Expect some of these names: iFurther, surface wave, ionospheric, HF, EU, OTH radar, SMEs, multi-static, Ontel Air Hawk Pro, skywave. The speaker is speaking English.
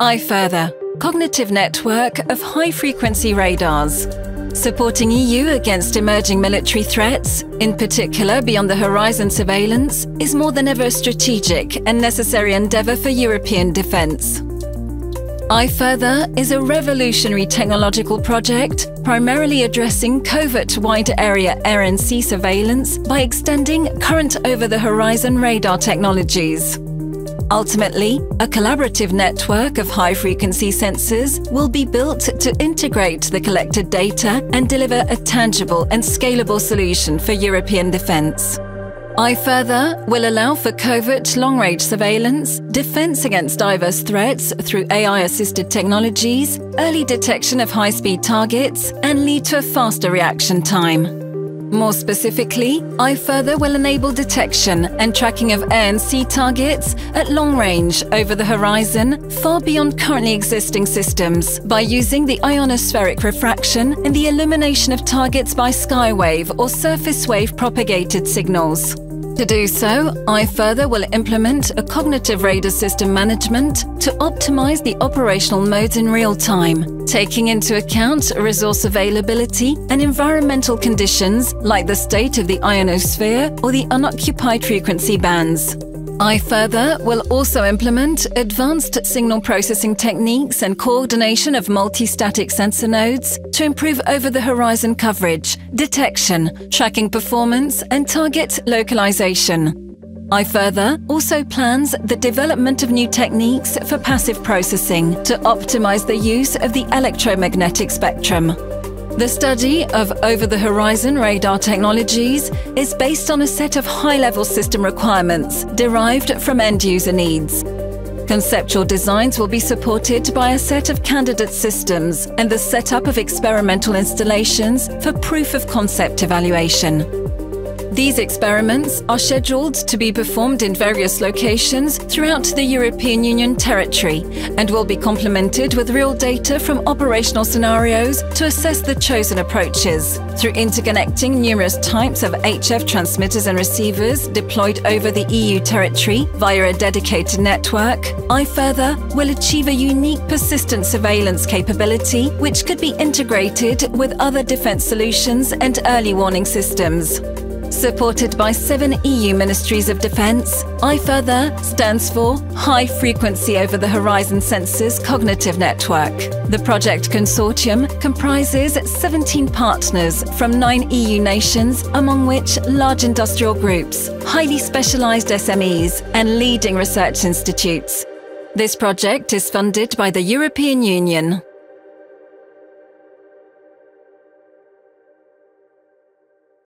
iFurther, cognitive network of high-frequency radars, supporting EU against emerging military threats, in particular beyond the horizon surveillance, is more than ever a strategic and necessary endeavour for European defence. iFurther is a revolutionary technological project primarily addressing covert wide-area air and sea surveillance by extending current over-the-horizon radar technologies. Ultimately, a collaborative network of high-frequency sensors will be built to integrate the collected data and deliver a tangible and scalable solution for European defence. iFurther will allow for covert long-range surveillance, defence against diverse threats through AI-assisted technologies, early detection of high-speed targets, and lead to a faster reaction time. More specifically, iFurther will enable detection and tracking of air and sea targets at long range over the horizon, far beyond currently existing systems, by using the ionospheric refraction and the illumination of targets by skywave or surface wave propagated signals. To do so, iFurther will implement a cognitive radar system management to optimize the operational modes in real time, taking into account resource availability and environmental conditions like the state of the ionosphere or the unoccupied frequency bands. iFurther will also implement advanced signal processing techniques and coordination of multi-static sensor nodes to improve over-the-horizon coverage, detection, tracking performance, and target localization. iFurther also plans the development of new techniques for passive processing to optimize the use of the electromagnetic spectrum. The study of over-the-horizon radar technologies is based on a set of high-level system requirements derived from end-user needs. Conceptual designs will be supported by a set of candidate systems and the setup of experimental installations for proof-of-concept evaluation. These experiments are scheduled to be performed in various locations throughout the European Union territory and will be complemented with real data from operational scenarios to assess the chosen approaches through interconnecting numerous types of HF transmitters and receivers deployed over the EU territory via a dedicated network. iFurther will achieve a unique persistent surveillance capability which could be integrated with other defence solutions and early warning systems. Supported by 7 EU Ministries of Defence, iFurther stands for High Frequency Over the Horizon Sensors Cognitive Network. The project consortium comprises 17 partners from 9 EU nations, among which large industrial groups, highly specialised SMEs, and leading research institutes. This project is funded by the European Union.